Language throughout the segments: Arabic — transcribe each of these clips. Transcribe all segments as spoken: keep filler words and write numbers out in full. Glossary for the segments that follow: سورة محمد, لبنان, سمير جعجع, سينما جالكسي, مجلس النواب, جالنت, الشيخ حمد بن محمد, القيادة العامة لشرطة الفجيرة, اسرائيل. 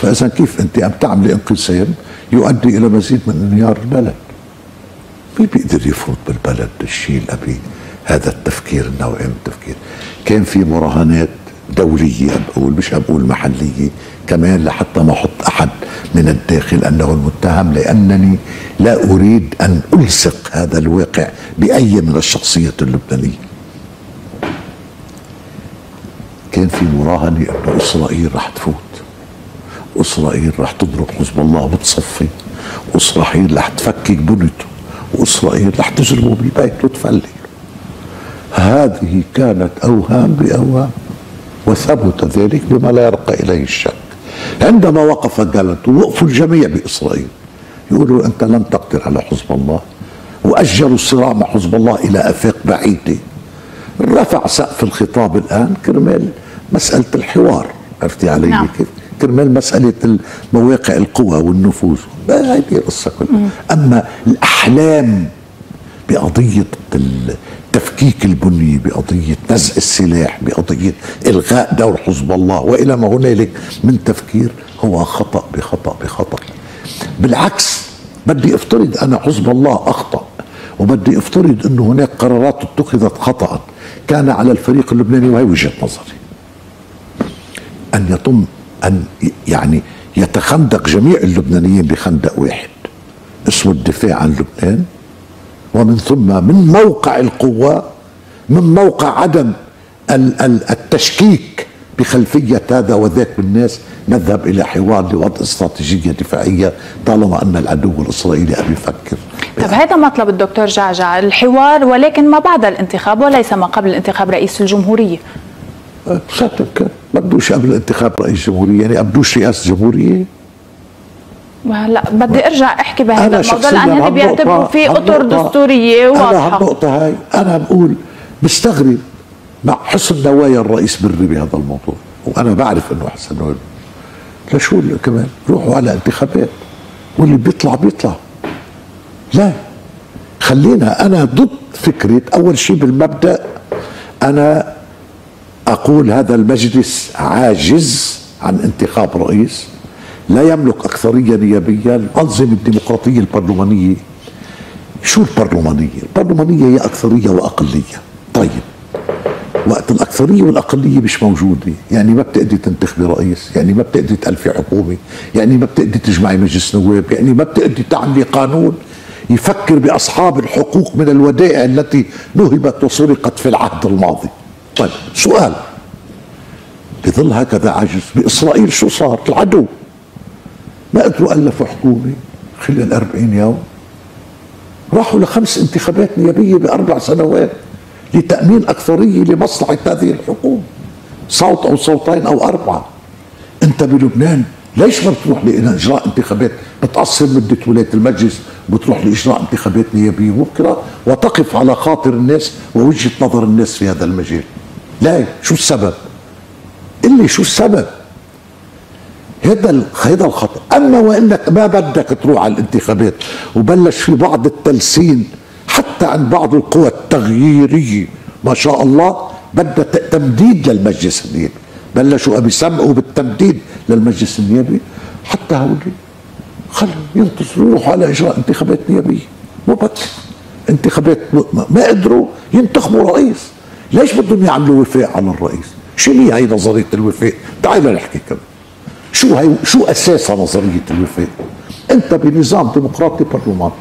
فإذا كيف أنت عم تعملي انقسام يؤدي إلى مزيد من انهيار البلد. مين بيقدر يفوت بالبلد الشيء الأبي هذا التفكير النوعي من التفكير. كان في مراهنات دولية بقول مش بقول محلية كمان لحتى ما أحط أحد من الداخل أنه المتهم، لأنني لا أريد أن ألصق هذا الواقع بأي من الشخصيات اللبنانية. كان في مراهنة أنه إسرائيل رح تفوت، وإسرائيل رح تضرب حزب الله وتصفي، وإسرائيل رح تفكك بنيته، وإسرائيل رح تجربه بالبيت وتفلك. هذه كانت أوهام بأوهام، وثبت ذلك بما لا يرقى إليه الشك. عندما وقف جالنت ووقفوا الجميع بإسرائيل يقولوا أنت لن تقدر على حزب الله، وأجلوا الصراع مع حزب الله إلى آفاق بعيدة. رفع سقف الخطاب الآن كرمال مسألة الحوار، عرفتي علي نعم. كيف؟ كرمال مسألة مواقع القوى والنفوذ، هذه القصة كلها. أما الأحلام بقضية تفكيك البنية، بقضية نزع السلاح، بقضية إلغاء دور حزب الله وإلى ما هنالك من تفكير، هو خطأ بخطأ بخطأ. بالعكس بدي أفترض أنا حزب الله أخطأ، وبدي أفترض أنه هناك قرارات اتخذت خطأ كان على الفريق اللبناني، وهي وجهة نظري، أن يتم أن يعني يتخندق جميع اللبنانيين بخندق واحد اسمه الدفاع عن لبنان، ومن ثم من موقع القوة، من موقع عدم التشكيك بخلفية هذا وذاك بالناس، نذهب إلى حوار لوضع استراتيجية دفاعية طالما أن العدو الإسرائيلي عم يفكر. طب هذا مطلب الدكتور جعجع، الحوار ولكن ما بعد الانتخاب وليس ما قبل انتخاب رئيس الجمهورية. بصدق ما بدوش قبل انتخاب رئيس جمهورية، يعني بدوش رئاسة جمهورية. هلا بدي ارجع احكي بهذا الموضوع لانه بيعتبروا في اطر دستوريه واضحه. النقطه هاي انا بقول بستغرب مع حسن نوايا الرئيس بري بهذا الموضوع، وانا بعرف انه حسن نوايا لشو كمان روحوا على انتخابات واللي بيطلع بيطلع. لا خلينا، انا ضد فكره. اول شيء بالمبدا انا اقول هذا المجلس عاجز عن انتخاب رئيس، لا يملك أكثرية نيابية. الأنظمة الديمقراطية البرلمانية، شو البرلمانية؟ البرلمانية هي أكثرية وأقلية. طيب وقت الأكثرية والأقلية مش موجودة، يعني ما بتقدر تنتخبي رئيس، يعني ما بتقدر تألفي حكومة، يعني ما بتقدر تجمعي مجلس نواب، يعني ما بتقدر تعملي قانون يفكر بأصحاب الحقوق من الودائع التي نهبت وسرقت في العهد الماضي. طيب سؤال، بظل هكذا عجز بإسرائيل شو صار؟ العدو ما قدروا ألفوا حكومة خلال أربعين يوم، راحوا لخمس انتخابات نيابية بأربع سنوات لتأمين أكثرية لمصلحة هذه الحكومة، صوت أو صوتين أو أربعة. أنت بلبنان ليش ما بتروح لإجراء انتخابات بتقصر مدة ولاية المجلس وبتروح لإجراء انتخابات نيابية مبكرة وتقف على خاطر الناس ووجهة نظر الناس في هذا المجال؟ لا شو السبب؟ اللي شو السبب؟ هذا هذا الخطأ. اما وانك ما بدك تروح على الانتخابات وبلش في بعض التلسين حتى عن بعض القوى التغييريه ما شاء الله بدها تمديد للمجلس النيابي، بلشوا بيسمعوا بالتمديد للمجلس النيابي، حتى هول خلوا ينتظروا يروحوا على اجراء انتخابات نيابيه مبكره، انتخابات ما قدروا ينتخبوا رئيس. ليش بدهم يعملوا وفاء على الرئيس؟ شو هي نظريه الوفاء؟ تعال نحكي كمان شو هي، شو اساس نظريه الوفاء؟ انت بنظام ديمقراطي برلماني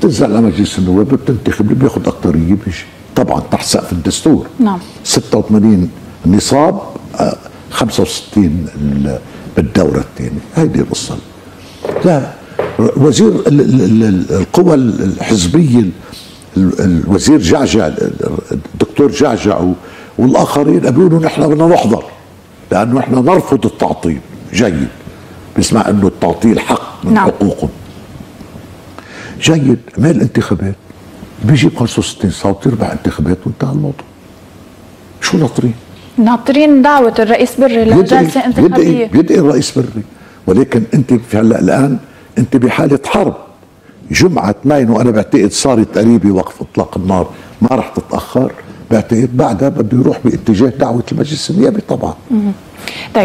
بتنزل على مجلس النواب بتنتخب اللي بياخذ اكثريه بيجي، طبعا تحت سقف الدستور نعم ستة وثمانين نصاب خمسة وستين بالدوره الثانيه، هيدي القصه. لا وزير القوى الحزبيه الوزير جعجع الدكتور جعجع والاخرين بيقولوا نحن بدنا نحضر لأنه احنا نرفض التعطيل. جيد، بسمع انه التعطيل حق من نعم. حقوقهم. جيد، مال الانتخابات بيجيب خمسة وستين صوت يربح انتخابات وانتهى الموضوع. شو ناطرين؟ ناطرين دعوة الرئيس بري لجلسة انتخابية. يدعي, يدعي الرئيس بري، ولكن انت هلا الان انت بحالة حرب. جمعة ماين وانا بعتقد صارت قريبة وقف اطلاق النار ما رح تتأخر، بعتقد بعدها بده يروح باتجاه دعوة المجلس النيابي طبعا.